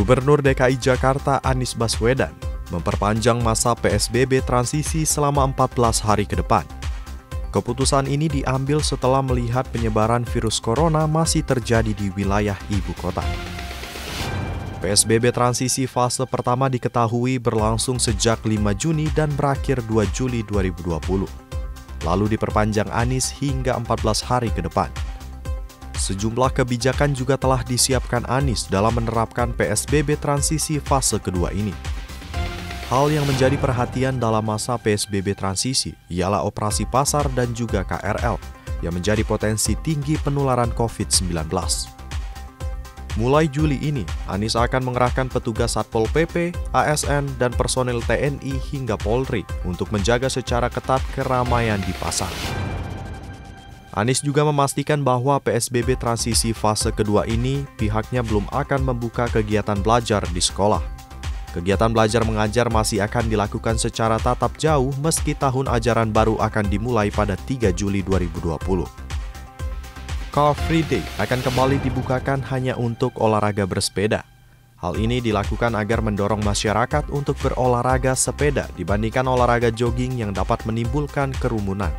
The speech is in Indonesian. Gubernur DKI Jakarta Anies Baswedan memperpanjang masa PSBB transisi selama 14 hari ke depan. Keputusan ini diambil setelah melihat penyebaran virus corona masih terjadi di wilayah ibu kota. PSBB transisi fase pertama diketahui berlangsung sejak 5 Juni dan berakhir 2 Juli 2020. Lalu diperpanjang Anies hingga 14 hari ke depan. Sejumlah kebijakan juga telah disiapkan Anies dalam menerapkan PSBB transisi fase kedua ini. Hal yang menjadi perhatian dalam masa PSBB transisi ialah operasi pasar dan juga KRL yang menjadi potensi tinggi penularan COVID-19. Mulai Juli ini, Anies akan mengerahkan petugas Satpol PP, ASN, dan personel TNI hingga Polri untuk menjaga secara ketat keramaian di pasar. Anies juga memastikan bahwa PSBB transisi fase kedua ini pihaknya belum akan membuka kegiatan belajar di sekolah. Kegiatan belajar mengajar masih akan dilakukan secara tatap jauh meski tahun ajaran baru akan dimulai pada 3 Juli 2020. Car Free Day akan kembali dibukakan hanya untuk olahraga bersepeda. Hal ini dilakukan agar mendorong masyarakat untuk berolahraga sepeda dibandingkan olahraga jogging yang dapat menimbulkan kerumunan.